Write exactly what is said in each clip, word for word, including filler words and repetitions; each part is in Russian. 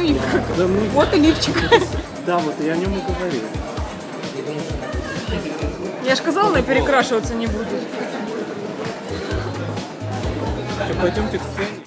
Ну и да, мы... вот и лифчик. Да, вот я о нем и говорил. Я же сказала, она перекрашиваться не будет. Пойдемте к сцене.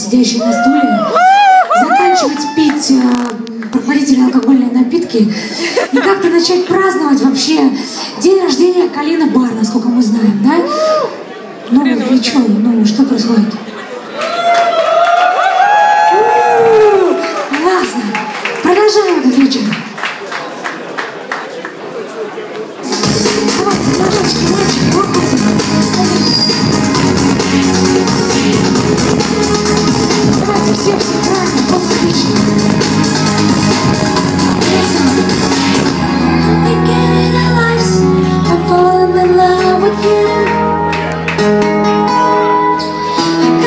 Сидящие на стуле, заканчивать пить э, прохладительные алкогольные напитки и как-то начать праздновать вообще день рождения Калины Бар, насколько мы знаем, да? Ну, вы что, ну, что происходит? Классно! Продолжаем этот вечер. I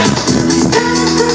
Used to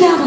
love.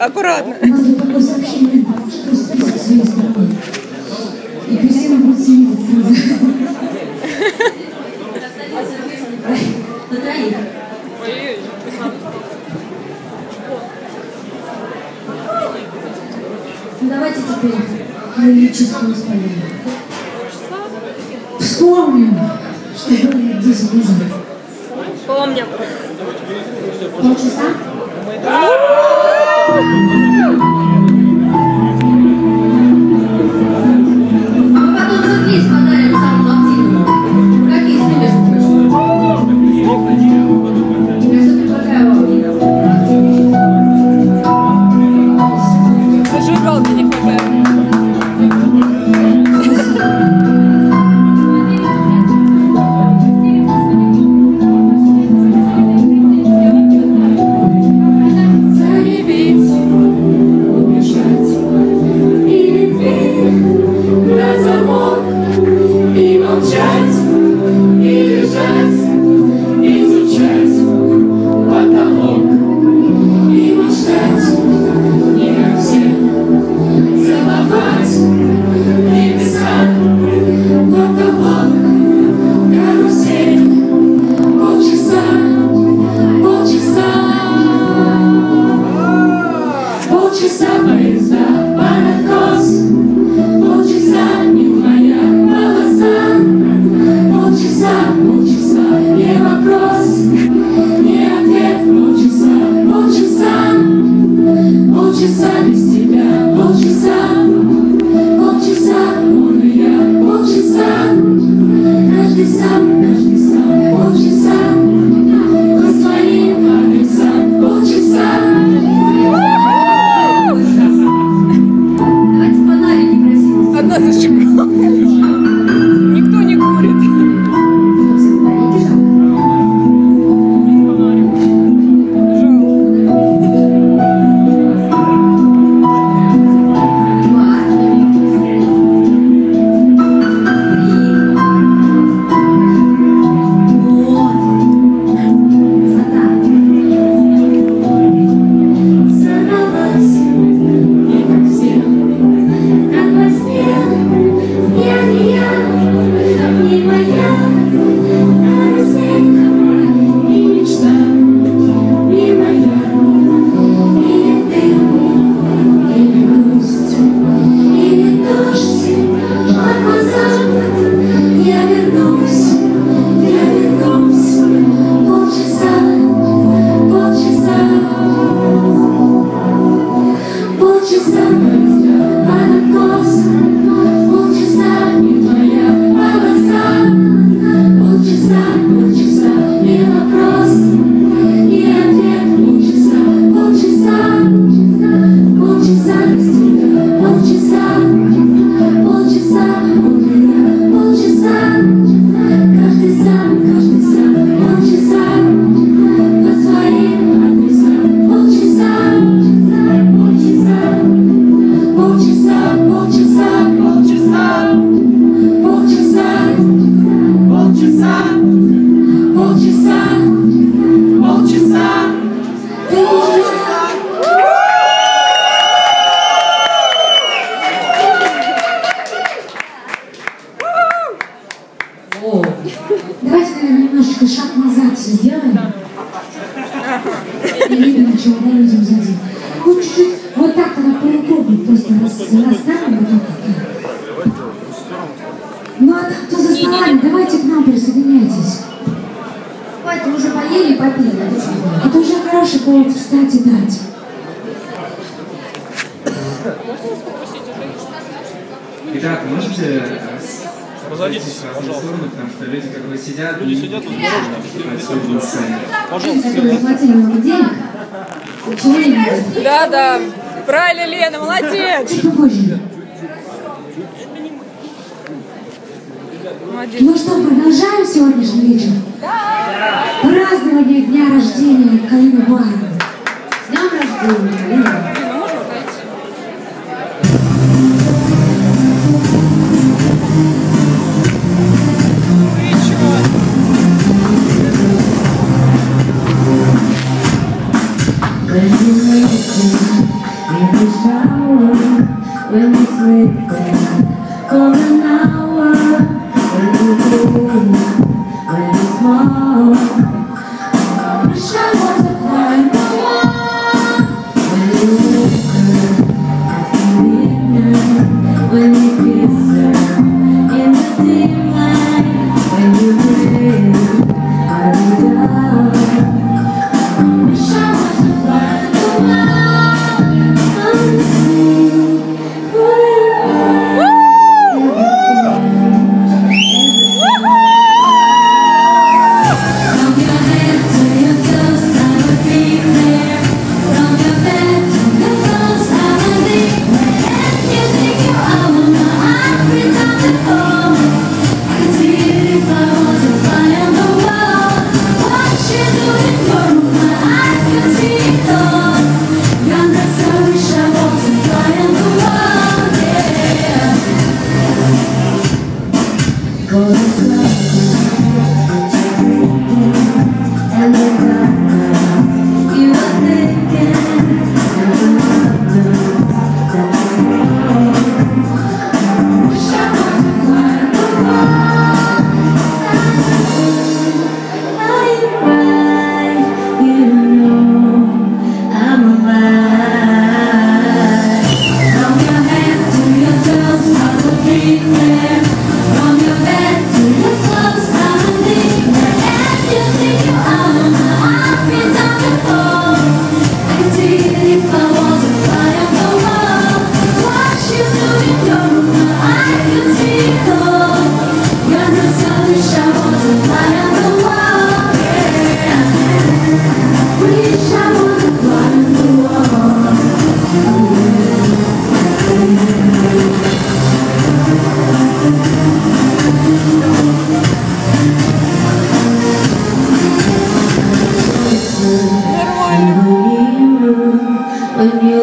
Аккуратно. У нас тут такое сообщение, а может быть своей стороны. И Кристина будет сидеть сразу. На троих. Ну давайте теперь на лирическую воспаление. Вспомним, что было лет десять назад. Помним. Полчаса? Давайте, наверное, немножко немножко шаг назад все сделаем. И видно, чего мы лезем сзади. Вот чуть-чуть, вот так-то на полукругу просто расставим. Вот так. Ну а так, кто за столами, давайте к нам присоединяйтесь. Хватит, мы уже поели и попили. Это уже хороший повод встать и дать. Итак, можете разойтись в разные стороны, потому что люди как бы сидят. Люди сидят, тут можно. Пожалуйста. Денег. Да, да. Правильно, Лена, молодец. молодец. Ну что, продолжаем сегодняшний вечер? Да. Празднование дня рождения Калины Багонной. С днем рождения, Калина. Thank you.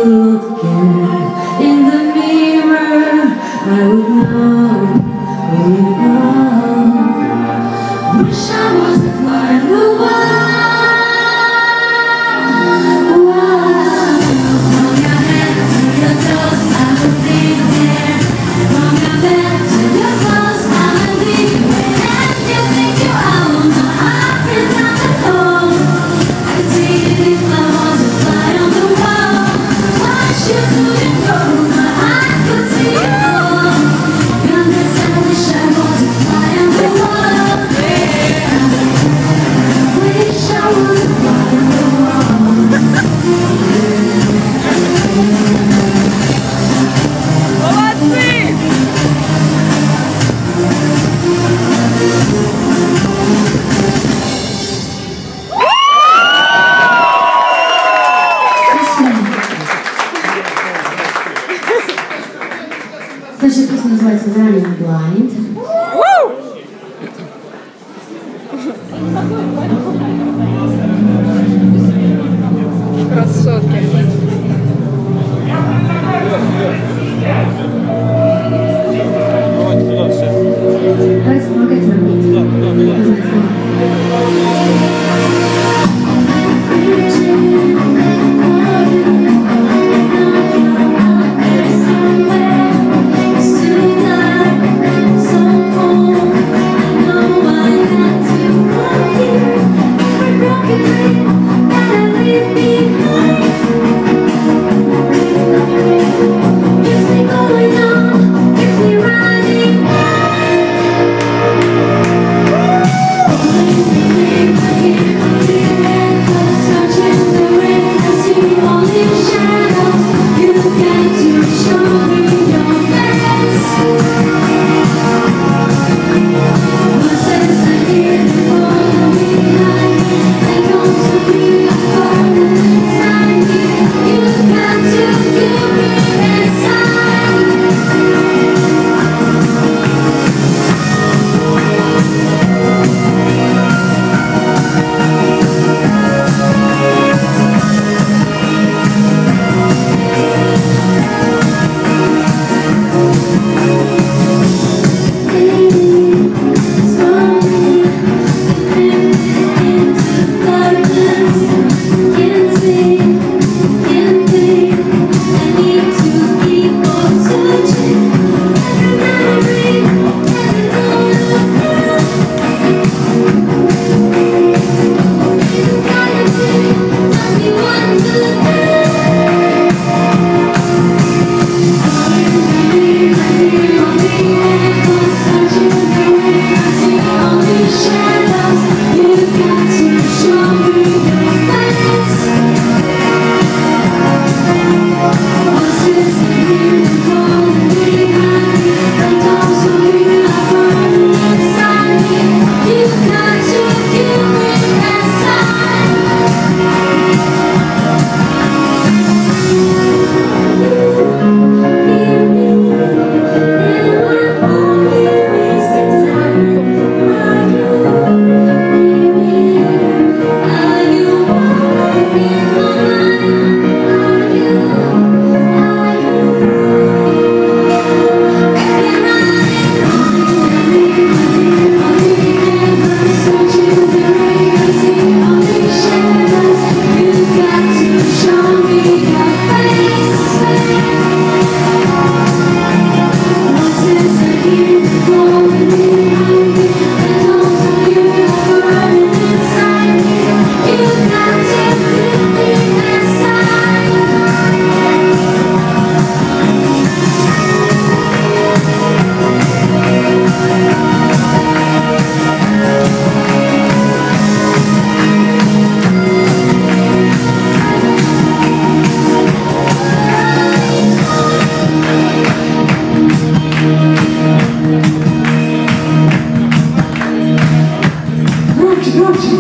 Хочешь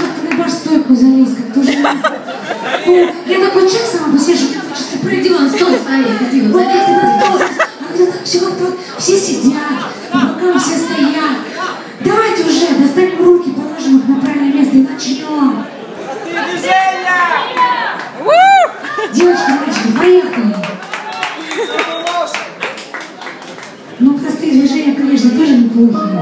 как-то на борсту такой залез, как тоже. Ну, я такой чек сама посижу, сейчас ты пройдила на стол стоять, ходила, залезла на стол. Она все вот вот, все сидят, пока все стоят. Давайте уже достанем руки, положим их на правильное место и начнем. Девочки, девочки, поехали. Ну, простые движения, конечно, тоже неплохие.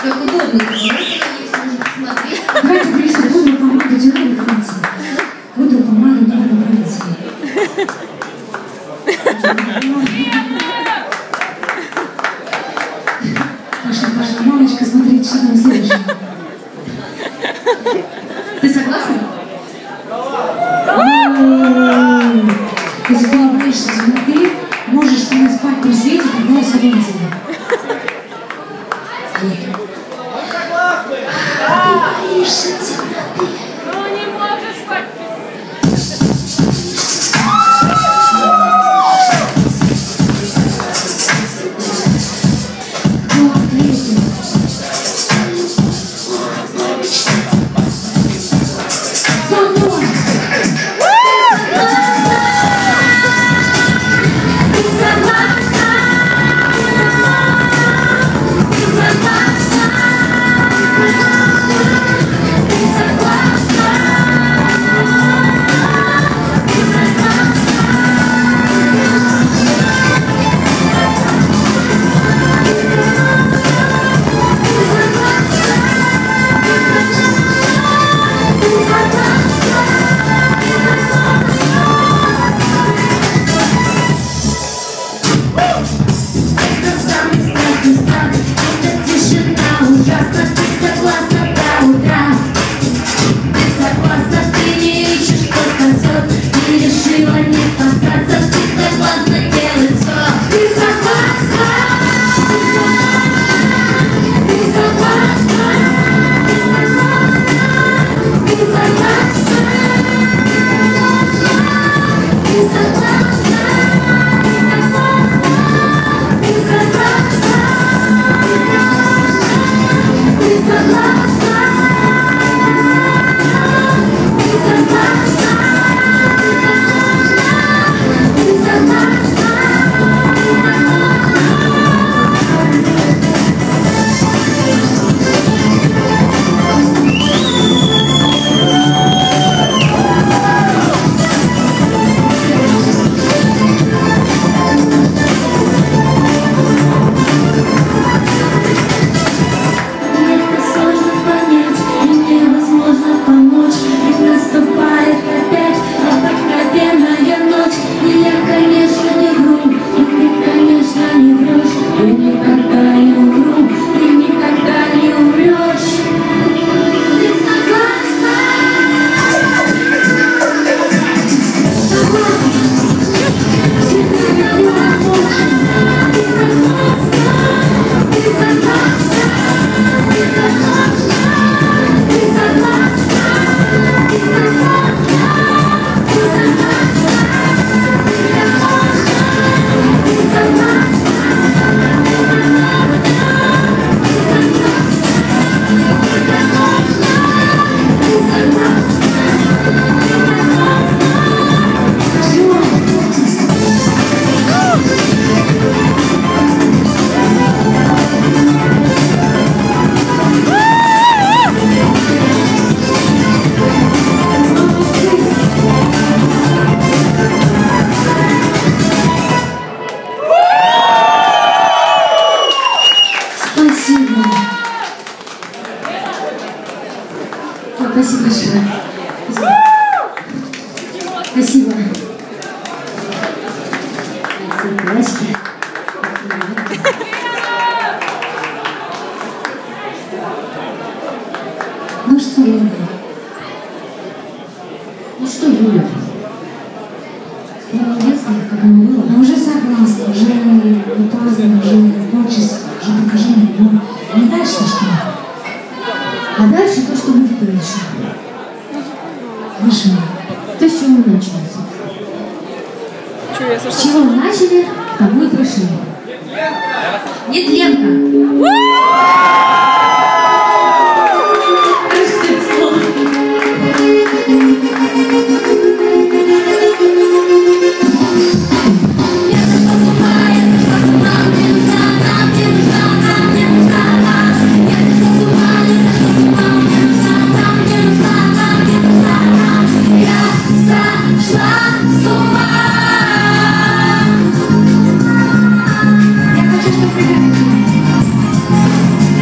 Как удобно, понимаете, если нужно посмотреть. Давайте принесу водную помаду, динамик нравится. Водную помаду, динамик нравится. Пошла, пошла, мамочка, смотри, что там следующее. Ты согласна? Если ты не боишься темноты, можешь с ним спать при свете, когда я сегодня.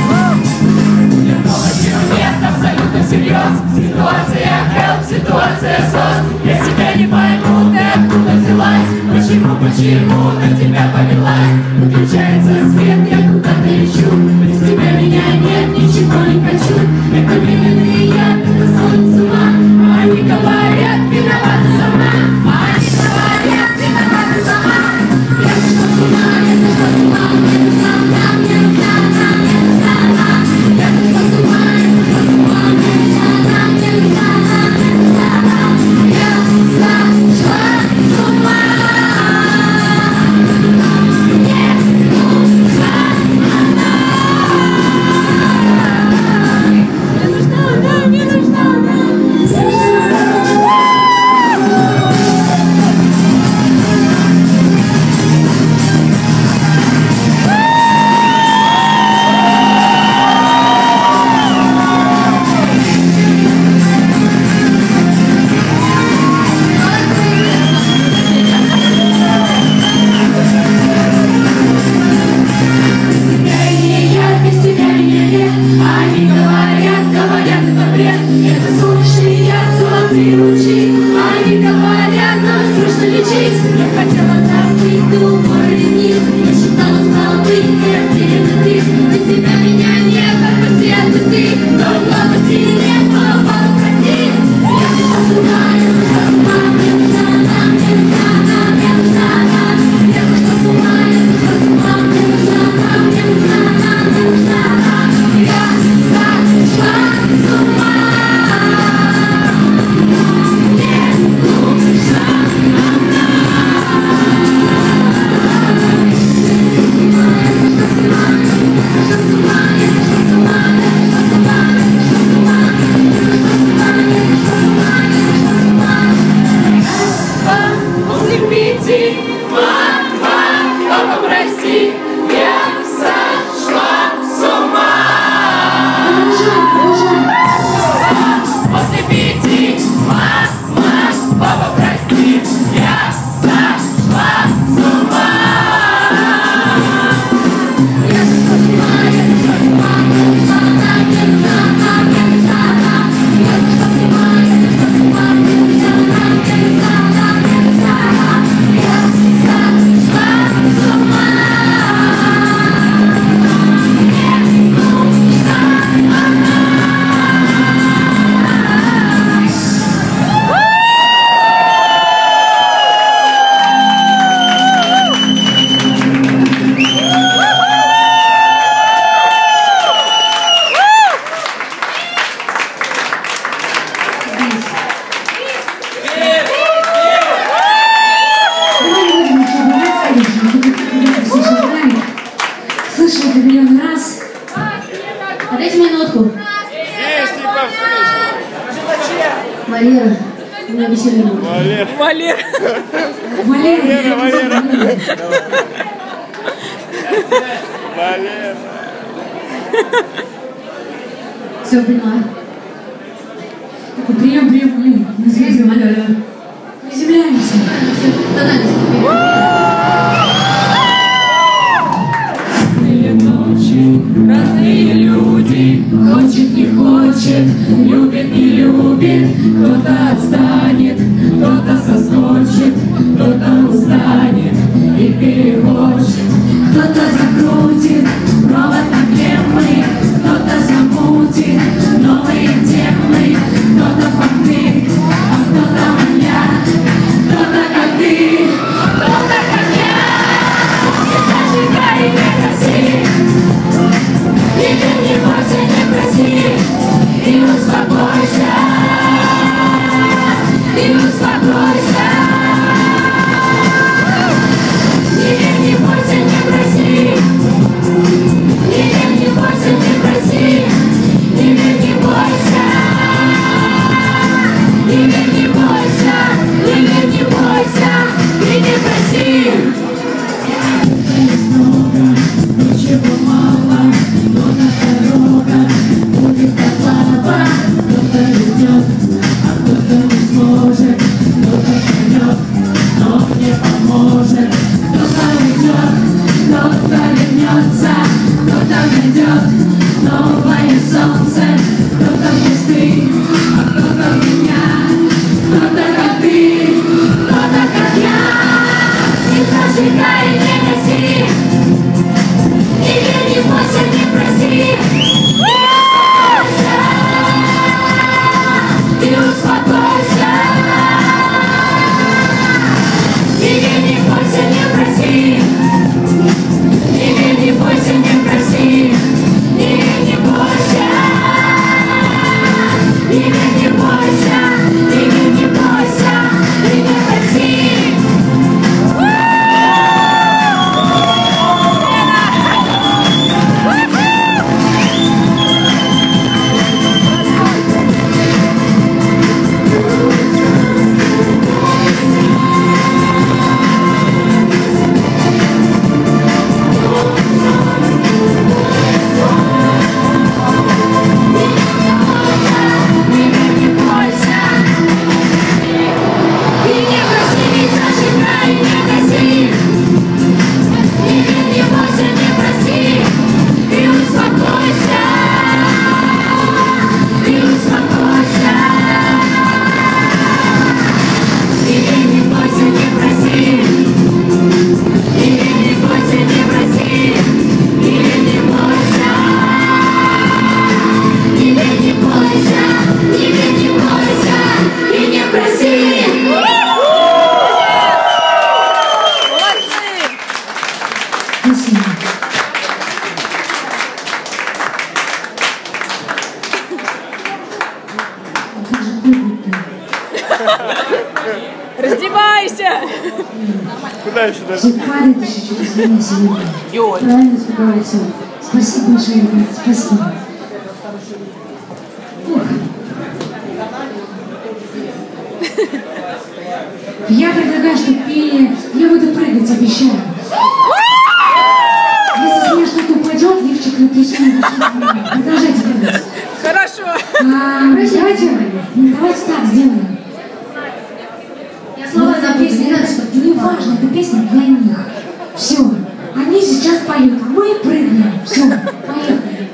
Whoa! минутку. Валера. Меня веселее. Валера. Валера. Валера. Валера. Валера. Все, понимаю. Такой прием, прием, блин. На связи, Валера. Приземляемся. Все, тональность. Разные ночи, разные люди. Хочет, не хочет, любит, не любит. Кто-то отстанет, кто-то соскочит, кто-то устанет и перехочет. Кто-то закрутит провод проблемы, кто-то замутит новые темы, кто-то как ты, а кто-то как я, кто-то как ты, кто-то как я. Не зажигай, не проси, и ты не бойся, не проси, и успокойся, и успокойся. Не бойся, не проси, не верь, не бойся, не проси, не верь, не бойся, не верь, не бойся, не верь, не бойся, и не проси. Много, ничего мало, но на дорога будет оплата, кто-то идет, а кто-то не сможет, кто-то придет, но мне поможет. Кто-то вернется, кто-то найдет новое солнце, кто-то пустый, а кто-то меня, кто-то как ты, кто-то как я. Не зажигай, не гаси, не верь, не бойся, не проси, ты успокойся, не верь, не бойся, не проси. Не верь, не бойся, не проси, не верь, не бойся, не верь, не бойся, не верь, не бойся, и не проси. Правильно справляется. Спасибо большое, ребят. Спасибо. Ух. Я предлагаю, чтобы пели. Я буду прыгать, обещаю. Если у меня что-то упадет, лифчик на песню. Продолжайте прыгать. Хорошо. А, давайте, давайте так сделаем. Я слова за песню. Ребята, что не важно, эта песня для них. Все. Они сейчас поют, а мы прыгаем. Все, поехали.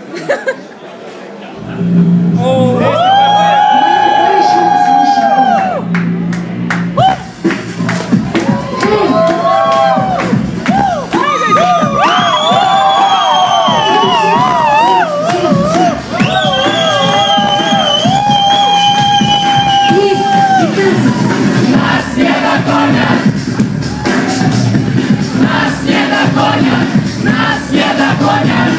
Нас не догонят!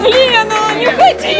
Лена, не ходи!